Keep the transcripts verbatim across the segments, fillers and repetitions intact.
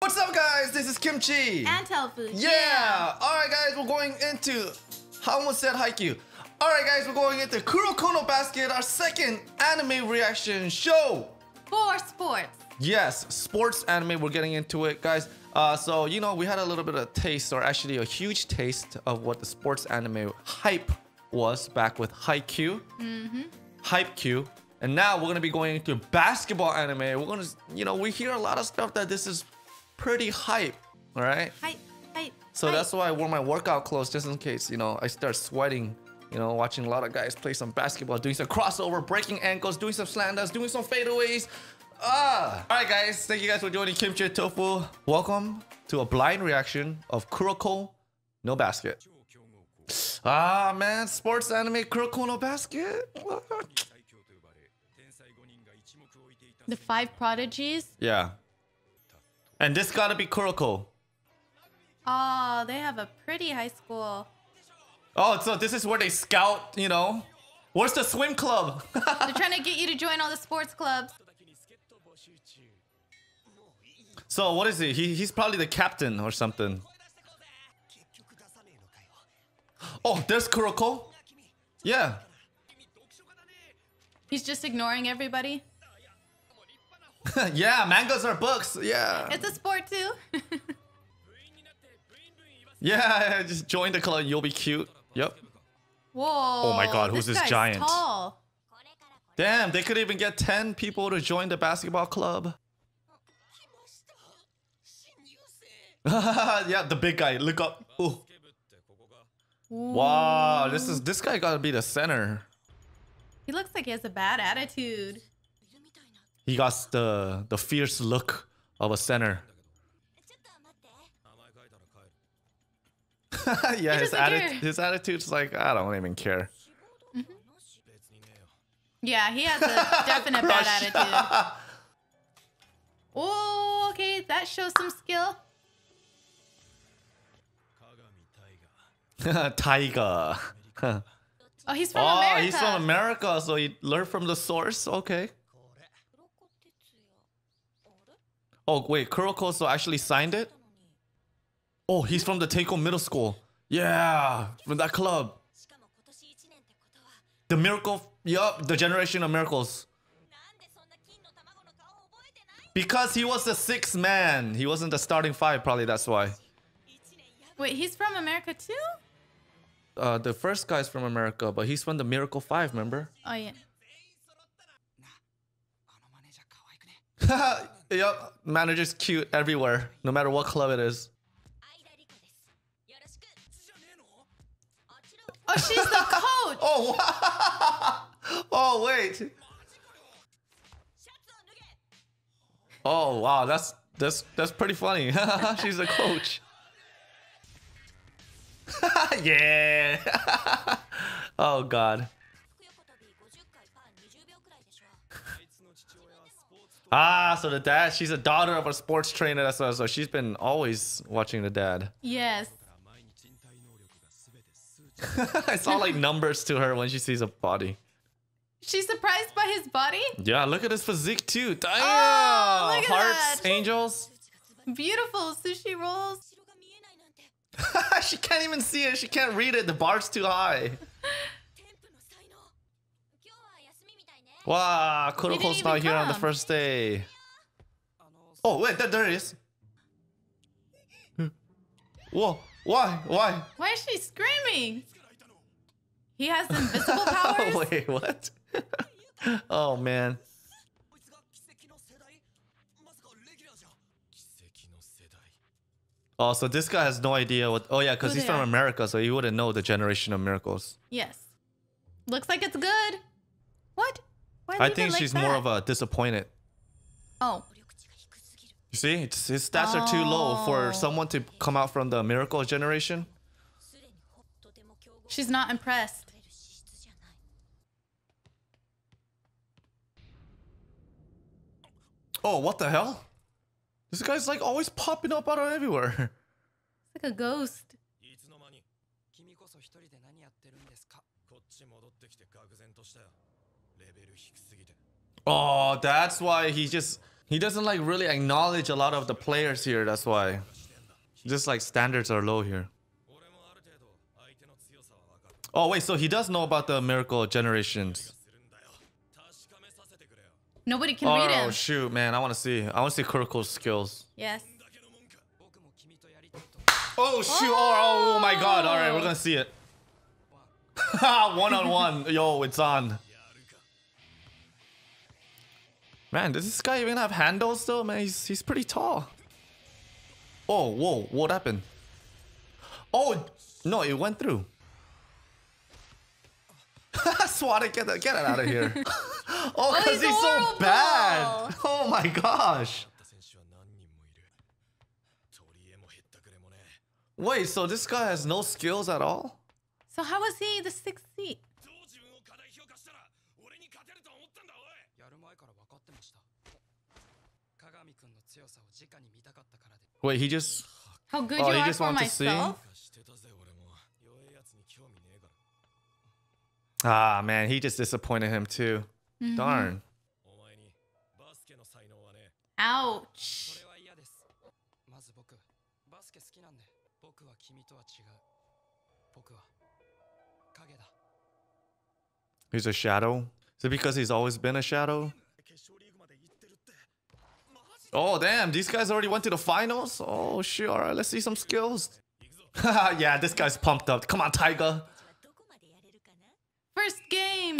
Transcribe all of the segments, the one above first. What's up, guys? This is Kimchi and Telefood. Yeah. yeah. All right, guys, we're going into. I almost said Haikyuu. All right, guys, we're going into Kuroko no Basket, our second anime reaction show for sports. Yes, sports anime. We're getting into it, guys. Uh, so, you know, we had a little bit of taste, or actually a huge taste of what the sports anime hype was back with Haikyuu, mm-hmm. Hype-Q. And now we're going to be going into basketball anime. We're going to, you know, we hear a lot of stuff that this is pretty hype, all right? Hype, hype, So hype. That's why I wore my workout clothes, just in case, you know, I start sweating, you know, watching a lot of guys play some basketball, doing some crossover, breaking ankles, doing some slanders, doing some fadeaways. Ah! Alright, guys, thank you guys for joining Kimchi and Tofu. Welcome to a blind reaction of Kuroko no Basket. Ah, man, sports anime Kuroko no Basket? What? The five prodigies? Yeah. And this gotta be Kuroko. Oh, they have a pretty high school. Oh, so this is where they scout, you know? Where's the swim club? They're trying to get you to join all the sports clubs. So what is he? he? He's probably the captain or something. Oh, there's Kuroko. Yeah. He's just ignoring everybody. Yeah, mangas are books. Yeah. It's a sport too. Yeah, just join the club. You'll be cute. Yep. Whoa. Oh my God, who's this, this giant? Tall. Damn, they could even get ten people to join the basketball club. Yeah, the big guy. Look up. Ooh. Ooh. Wow, this is this guy gotta be the center. He looks like he has a bad attitude. He got the the fierce look of a center. Yeah, his attitude his attitude's like, I don't even care. Mm-hmm. Yeah, he has a definite bad attitude. Oh, okay, that shows some skill. Tiger. Huh. Oh, he's from oh, America. He's from America, so he learned from the source. Okay. Oh, wait. Kuroko so actually signed it? Oh, he's from the Teiko Middle School. Yeah, from that club. The miracle. Yup, the Generation of Miracles. Because he was the sixth man. He wasn't the starting five, probably that's why. Wait, he's from America too? Uh, the first guy's from America, but he's from the Miracle Five, remember? Oh, yeah. Yep, manager's cute everywhere, no matter what club it is. Oh, she's the coach! Oh, oh, wait. Oh, wow, that's, that's, that's pretty funny. She's the coach. Yeah. Oh God. Ah, so the dad, she's a daughter of a sports trainer. That's what, so she's been always watching the dad. Yes. It's all like numbers to her when she sees a body. She's surprised by his body? Yeah, look at his physique too. Damn. Oh, look at hearts, that. Angels. Beautiful sushi rolls. She can't even see it. She can't read it. The bar's too high. Wow, Kuroko's not here on the first day. Oh, wait, there, there it is. Whoa, why? Why? Why is she screaming? He has invisible powers? Oh, wait, what? Oh, man. Oh, so this guy has no idea what... Oh, yeah, because he's from America, so he wouldn't know the Generation of Miracles. Yes. Looks like it's good. What? I think she's more of a disappointed. Oh. You see? It's, his stats are too low for someone to come out from the Miracle Generation. She's not impressed. Oh, what the hell? This guy's like always popping up out of everywhere. It's like a ghost. Oh, that's why he just He doesn't like really acknowledge a lot of the players here, that's why. Just like standards are low here. Oh wait, so he does know about the Miracle Generations. Nobody can oh, read him. Oh shoot, man, I want to see. I want to see Kuroko's skills. Yes. Oh shoot, oh, oh my god, alright, we're gonna see it. One on one, yo, it's on. Man, does this guy even have handles though? Man, he's, he's pretty tall. Oh, whoa, what happened? Oh, no, it went through. Swat, get that, get it out of here. Oh, because oh, he's, he's so bad. Oh my gosh. Wait, so this guy has no skills at all? So how was he the sixth seed? Wait, he just... How good oh, you he are just for myself? To see? Ah, man, he just disappointed him too. Mm-hmm. Darn. Ouch. He's a shadow? Is it because he's always been a shadow? Oh damn, these guys already went to the finals? Oh shoot, alright, let's see some skills. Yeah, this guy's pumped up. Come on, Tiger. First game.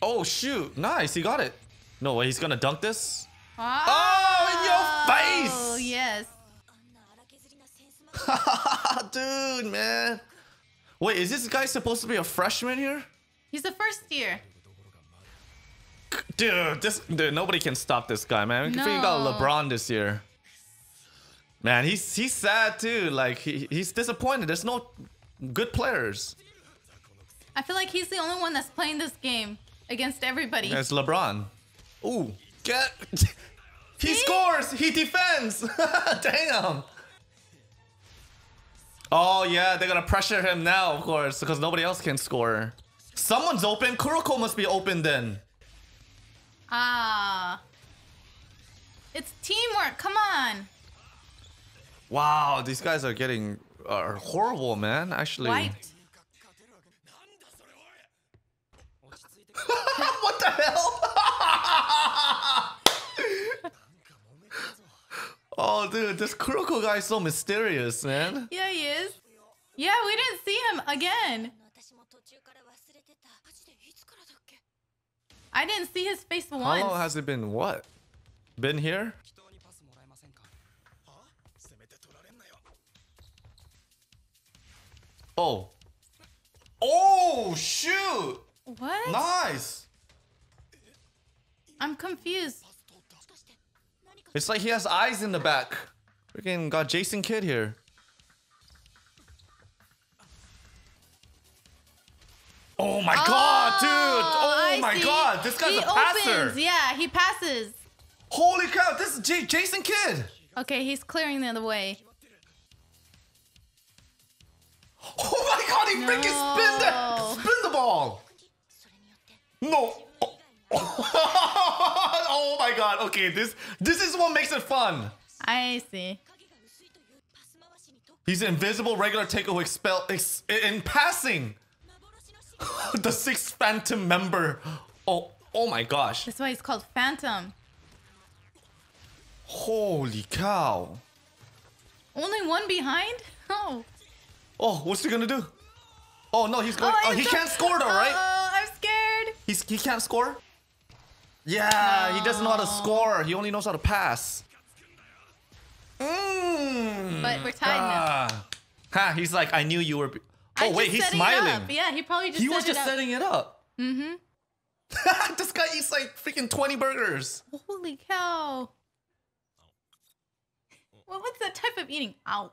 Oh shoot, nice, he got it. No way, he's gonna dunk this? Oh, oh in your face! Oh yes. Dude, man. Wait, is this guy supposed to be a freshman here? He's the first year. Dude, this dude, nobody can stop this guy, man. We no. got LeBron this year. Man, he's he's sad too. Like he he's disappointed. There's no good players. I feel like he's the only one that's playing this game against everybody. It's LeBron. Ooh, get he See? scores. He defends. Damn. Oh yeah, they're gonna pressure him now, of course, because nobody else can score. Someone's open. Kuroko must be open then. Ah, it's teamwork. Come on. Wow, these guys are getting are horrible, man. Actually. What the hell? Oh, dude, this Kuroko guy is so mysterious, man. Yeah, he is. Yeah, we didn't see him again. I didn't see his face once. How long has it been what? Been here? Oh. Oh, shoot! What? Nice! I'm confused. It's like he has eyes in the back. Freaking got Jason Kidd here. Oh my oh, god, dude! Oh I my see. god, this guy's he a passer. Opens. Yeah, he passes. Holy cow, this is J Jason Kidd. Okay, he's clearing the other way. Oh my god, he no. freaking spin the spin the ball. No. Oh. Oh my god. Okay, this this is what makes it fun. I see. He's an invisible regular taker who expel ex in passing. The sixth Phantom member. Oh, oh my gosh. That's why he's called Phantom. Holy cow. Only one behind? Oh. Oh, what's he gonna do? Oh no, he's going. Oh, oh he can't score though, right? Oh, I'm scared. He's he can't score? Yeah, no. He doesn't know how to score. He only knows how to pass. Mm. But we're tied ah. now. Ha, he's like, I knew you were. Oh I wait, he's smiling. Yeah, he probably just. He was just it setting it up. Mm-hmm. This guy eats like freaking twenty burgers. Holy cow! Well, what's that type of eating? Ow!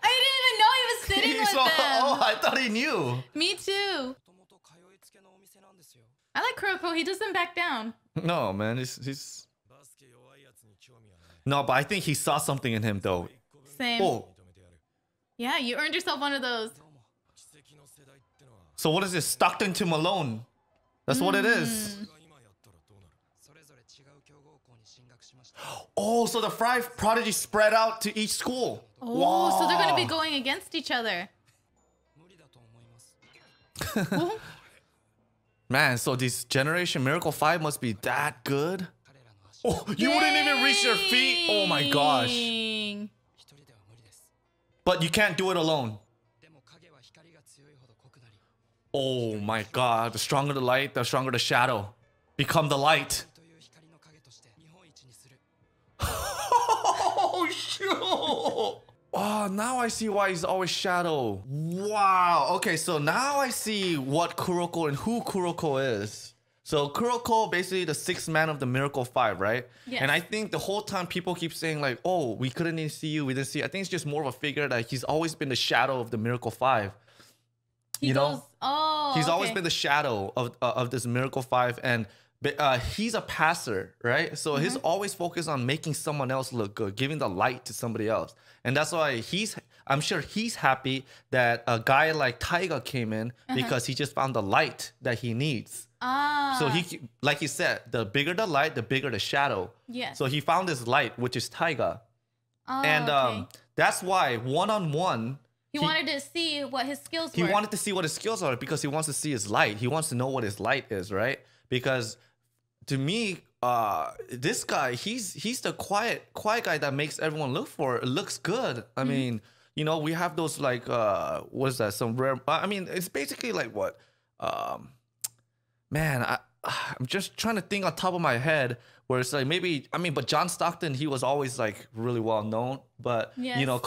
I didn't even know he was sitting so, with them. Oh, I thought he knew. Me too. I like Kuroko. He doesn't back down. No, man, he's he's. No, but I think he saw something in him though. Same. Oh. Yeah, you earned yourself one of those. So what is this? Stockton to Malone. That's mm. what it is. Oh, so the five prodigies spread out to each school. Oh, wow. So they're going to be going against each other. Man, so this Generation Miracle five must be that good. Oh, you Dang. Wouldn't even reach your feet. Oh my gosh. But you can't do it alone. Oh my god, the stronger the light, the stronger the shadow. Become the light. Oh, shoot. Oh, now I see why he's always shadow. Wow. Okay, so now I see what Kuroko and who Kuroko is. So Kuroko, basically the sixth man of the Miracle Five, right? Yes. And I think the whole time people keep saying like, oh, we couldn't even see you, we didn't see you. I think it's just more of a figure that he's always been the shadow of the Miracle Five. He you goes, know? Oh, he's okay. always been the shadow of, uh, of this Miracle Five. And uh, he's a passer, right? So mm-hmm. he's always focused on making someone else look good, giving the light to somebody else. And that's why he's, I'm sure he's happy that a guy like Taiga came in uh-huh. because he just found the light that he needs. Ah. So he, like he said, the bigger the light, the bigger the shadow. Yeah. So he found this light, which is Taiga. Oh, and okay. um, that's why one-on-one, He, he wanted to see what his skills he were. He wanted to see what his skills are because he wants to see his light. He wants to know what his light is, right? Because to me, uh, this guy, he's he's the quiet quiet guy that makes everyone look for. It looks good. I mm. mean, you know, we have those like, uh, what is that? Some rare, I mean, it's basically like what? Um, man, I, I'm just trying to think on top of my head where it's like maybe, I mean, but John Stockton, he was always like really well known. But, yes. you know...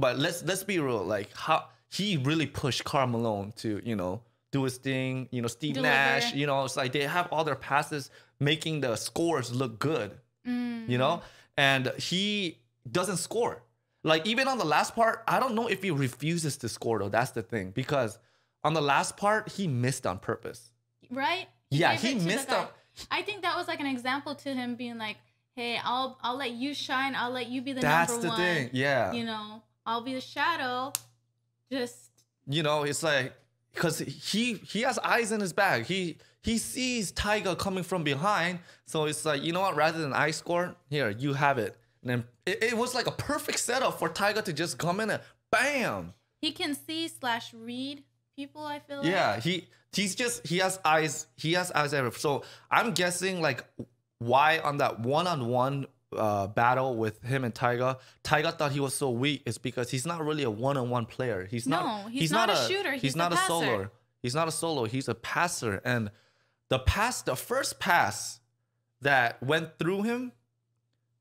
But let's let's be real, like how he really pushed Karl Malone to, you know, do his thing, you know, Steve Deliver. Nash, you know, it's like they have all their passes making the scores look good, mm. you know, and he doesn't score. Like even on the last part, I don't know if he refuses to score though, that's the thing, because on the last part, he missed on purpose. Right? He yeah, he missed on. I think that was like an example to him being like, hey, I'll, I'll let you shine, I'll let you be the that's number one. That's the thing, yeah. You know? I'll be the shadow, just... You know, it's like... Because he, he has eyes in his bag. He he sees Taiga coming from behind. So it's like, you know what? Rather than I score, here, you have it. And then it, it was like a perfect setup for Taiga to just come in and bam! He can see slash read people, I feel yeah, like. Yeah, he, he's just... He has eyes. He has eyes everywhere. So I'm guessing, like, why on that one-on-one... Uh, battle with him and Taiga. Taiga thought he was so weak is because he's not really a one-on-one player. He's no, not. He's, he's not, not a, a shooter. He's, he's not a, a solo. He's not a solo. He's a passer. And the pass, the first pass that went through him,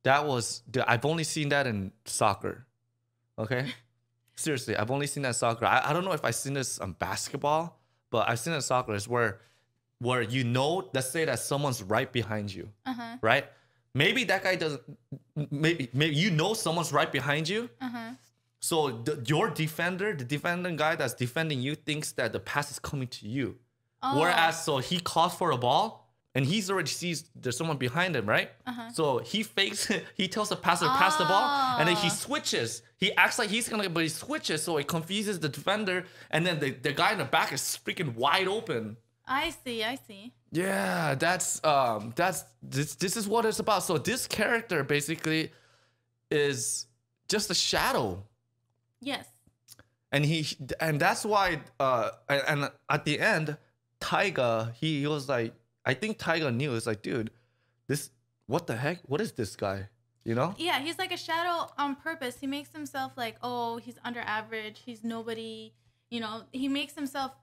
that was. I've only seen that in soccer. Okay, seriously, I've only seen that in soccer. I, I don't know if I've seen this on basketball, but I've seen it in soccer. It's where, where you know, let's say that someone's right behind you, uh-huh. right? Maybe that guy doesn't, maybe, maybe you know someone's right behind you. Uh-huh. So the, your defender, the defending guy that's defending you thinks that the pass is coming to you. Oh. Whereas, so he calls for a ball and he's already sees there's someone behind him, right? Uh-huh. So he fakes, he tells the passer to oh. pass the ball and then he switches. He acts like he's going to, but he switches. So it confuses the defender. And then the, the guy in the back is freaking wide open. I see, I see. Yeah, that's um that's this this is what it's about. So this character basically is just a shadow. Yes. And he and that's why uh and at the end, Taiga, he, he was like, I think Taiga knew, it's like, dude, this what the heck? What is this guy? You know? Yeah, he's like a shadow on purpose. He makes himself like, oh, he's under average, he's nobody, you know, he makes himself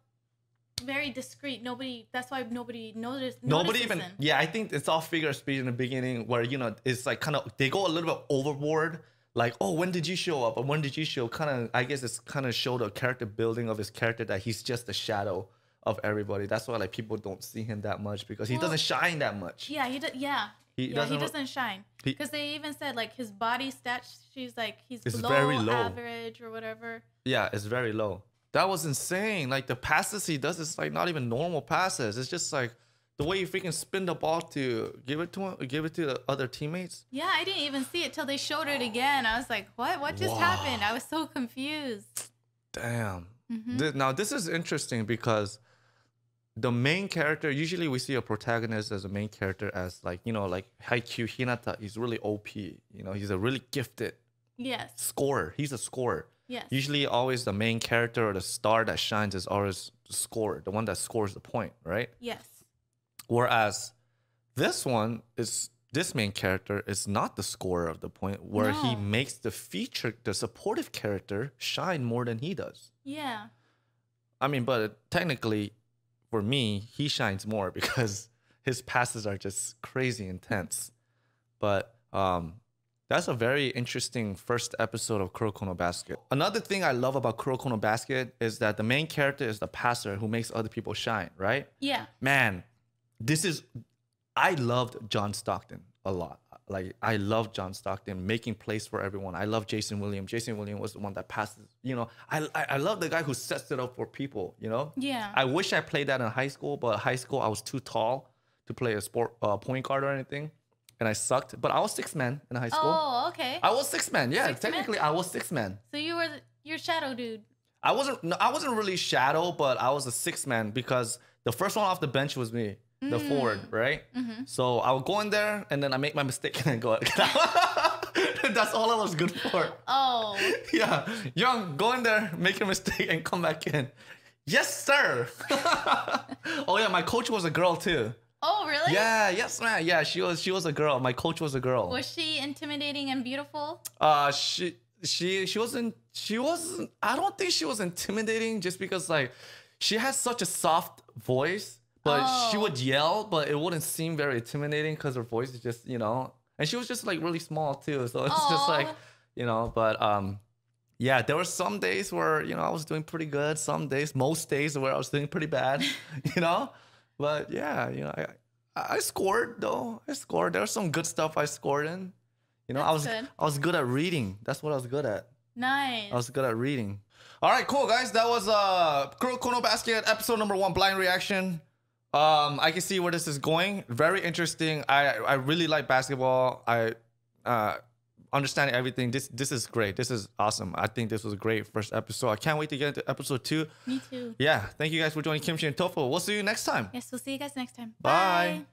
very discreet. Nobody. That's why nobody noticed. Nobody even. Him. Yeah, I think it's all figure of speech in the beginning, where you know it's like kind of they go a little bit overboard. Like, oh, when did you show up? And when did you show? Kind of. I guess it's kind of showed a character building of his character that he's just a shadow of everybody. That's why like people don't see him that much because he well, doesn't shine that much. Yeah, he does. Yeah. He yeah, doesn't. He doesn't shine because they even said like his body stats. She's like he's it's below very low. average or whatever. Yeah, it's very low. That was insane. Like the passes he does, it's like not even normal passes. It's just like the way you freaking spin the ball to give it to him, give it to the other teammates. Yeah, I didn't even see it till they showed it again. I was like, what? What just wow. happened? I was so confused. Damn. Mm-hmm. Now this is interesting because the main character, usually we see a protagonist as a main character as like, you know, like Haikyuu Hinata is really O P. You know, he's a really gifted yes. scorer. He's a scorer. Yes. Usually always the main character or the star that shines is always the scorer, the one that scores the point, right? Yes. Whereas this one is, this main character is not the scorer of the point, where no. he makes the feature, the supportive character shine more than he does. Yeah. I mean, but technically, for me, he shines more because his passes are just crazy intense. But um, that's a very interesting first episode of Kuroko no Basket. Another thing I love about Kuroko no Basket is that the main character is the passer who makes other people shine, right? Yeah. Man, this is... I loved John Stockton a lot. Like, I love John Stockton making plays for everyone. I love Jason Williams. Jason Williams was the one that passes, you know. I, I I love the guy who sets it up for people, you know. Yeah. I wish I played that in high school, but high school I was too tall to play a sport uh, point guard or anything, and I sucked. But I was six man in high school. Oh, okay. I was six man. Yeah, six technically man? I was six man. So you were your shadow dude. I wasn't. No, I wasn't really shadow, but I was a six man because the first one off the bench was me. The mm. forward, right? Mm-hmm. So I would go in there and then I make my mistake and I go. That's all I was good for. Oh. Yeah. Young, go in there, make a mistake and come back in. Yes, sir. Oh yeah, my coach was a girl too. Oh really? Yeah, yes, man. Yeah, she was she was a girl. My coach was a girl. Was she intimidating and beautiful? Uh she she she wasn't she wasn't I don't think she was intimidating just because like she had such a soft voice. But oh. she would yell, but it wouldn't seem very intimidating because her voice is just, you know. And she was just, like, really small, too. So it's Aww. just, like, you know. But, um, yeah, there were some days where, you know, I was doing pretty good. Some days, most days where I was doing pretty bad, you know. But, yeah, you know, I, I scored, though. I scored. There was some good stuff I scored in. You know, That's I was good. I was good at reading. That's what I was good at. Nice. I was good at reading. All right, cool, guys. That was uh, Kuroko no Basket, episode number one, Blind Reaction. Um, I can see where this is going. Very interesting. I, I really like basketball. I uh, understand everything. This this is great. This is awesome. I think this was a great first episode. I can't wait to get into episode two. Me too. Yeah. Thank you guys for joining Kimchi and Telefood. We'll see you next time. Yes, we'll see you guys next time. Bye. Bye.